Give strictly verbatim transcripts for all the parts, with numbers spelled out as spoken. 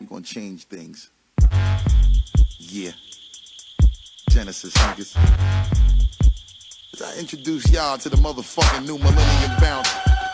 We're gonna change things. Yeah. Genesis, niggas. As I introduce y'all to the motherfucking new millennium bounce.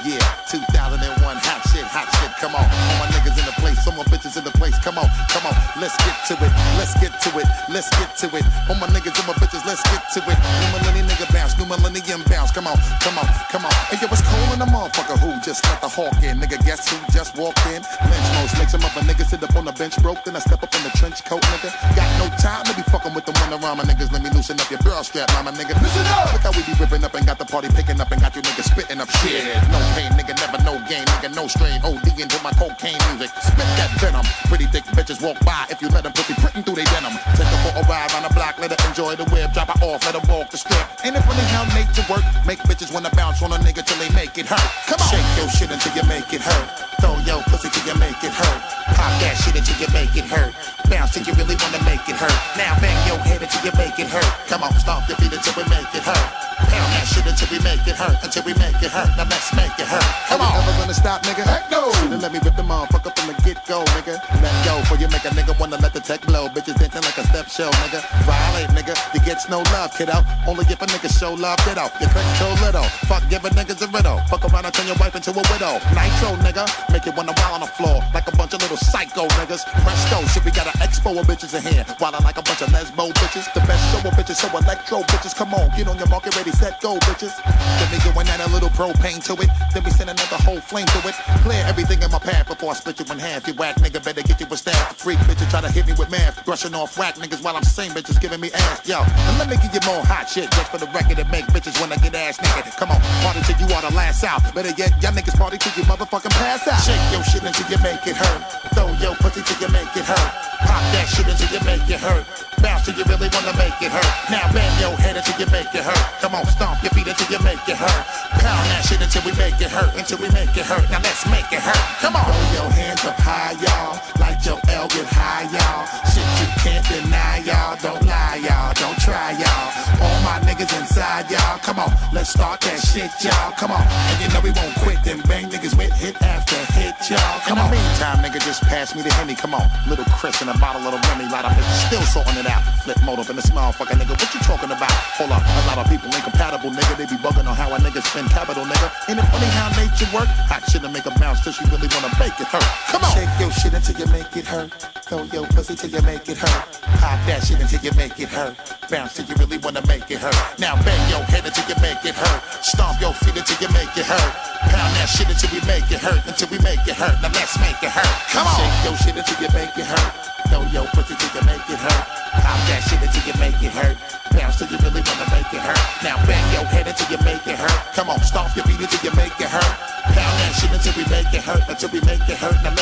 Yeah, two thousand one, hot shit, hot shit, come on. All my niggas in the place, all my bitches in the place, come on, come on. Let's get to it, let's get to it, let's get to it. All my niggas and my bitches, let's get to it. New millennium nigga bounce, new millennium bounce, come on, come on, come on. Hey, yo, it's cold in the motherfucker who just let the hawk in. Nigga, guess who just walked in? Lynch most, makes him up a nigga, sit up on the bench broke, then I step up in the trench coat, nigga. Got no time to be fucking with the one around my niggas, let me loosen up your girl strap, mama nigga. Listen up! Look how we be ripping up and got the party picking up and got you niggas spitting up shit. No pain, nigga, never no game, nigga, no strain. O D into my cocaine music. Spit that venom. Pretty thick bitches walk by. If you let them pussy printing through they denim. Take them for a ride on the block, let her enjoy the web. Drop her off, let her walk the strip. Ain't it funny how nature work? Make bitches wanna bounce on a nigga till they make it hurt. Come on. Shake your shit until you make it hurt. Throw your pussy till you make it hurt. Pop that shit until you make it hurt. Bounce till you really wanna make it hurt. Now bang your head until you make it hurt. Come on, stomp your feet until we make it hurt. Pound that shit until we make it hurt. Until we make it hurt. Now let's make it hurt. Come on. Are we ever gonna stop, nigga? Heck no. Then let me rip the motherfucker from the get-go, nigga. Let go, for you make a nigga wanna let the tech blow. Bitches dancing like a step show, nigga. Violate, nigga. You gets no love, kiddo. Only if a nigga show love, ditto. You control little. Fuck giving niggas a riddle. Fuck around and turn your wife into a widow. Nitro, nigga. Make it wanna wild on the floor. Like a bunch of little psycho niggas. Presto, shit, we got an expo of bitches in here. Wildin' like a bunch of lesbo bitches. The best show of bitches, show electro bitches. Come on, get on your market, ready, set, go, bitches. Then we going add a little propane to it. Then we send another whole flame to it. Clear everything in my path before I split you in half. You whack nigga better get you a staff. Freak bitches try to hit me with math. Brushing off whack niggas while I'm saying bitches giving me ass. Yo, and let me give you more hot shit just for the record and make bitches when I get ass nigga. Come on, party till you are the last out. Better yet, y'all niggas party till you motherfucking pass out. Shake your shit until you make it hurt. Throw your pussy till you make it hurt. Pop that shit until you make it hurt. Bounce till you really wanna make it hurt. Now bend your head until you make it hurt. Come on, stomp your feet until you make it hurt. Pound that shit until we make it hurt. Until we make it hurt. Now let's make it hurt. Come on. Throw your hands up high, y'all. Light your L, get high, y'all. Shit you can't deny, y'all. Don't lie, y'all. Don't try, y'all. All my niggas inside, y'all. Come on, let's start that shit, y'all. Come on. And you know we won't quit. Them bang niggas with hit after hit, y'all. Come on. In the meantime, nigga, just pass me the Henny. Come on. Little Chris and a bottle of Remy. Light up and still sorting it out. Flip mode up in this motherfucker, nigga. What you talking about? Hold up. A lot of people incompatible, nigga. They be bugging on how a nigga spend capital, nigga. Ain't it funny how nature work? Hot shit to make a bounce till she really wanna make it hurt. Come on. Shake your shit until you make it hurt. Throw your pussy till you make it hurt. Pop that shit until you make it hurt. Bounce till you really wanna make it hurt. Now bang your head until you make it hurt. Stomp your feet until you make it hurt. Pound that shit until we make it hurt. Until we make it hurt. Now let's make it hurt. Come on. Shake your shit until you make it hurt. Throw your pussy till you make it hurt. Pop that shit until you make it hurt. Bounce till you really wanna make it hurt. Now bang your head until you make it hurt. Come on, stomp your feet until you make it hurt. Pound that shit until we make it hurt. Until we make it hurt. Now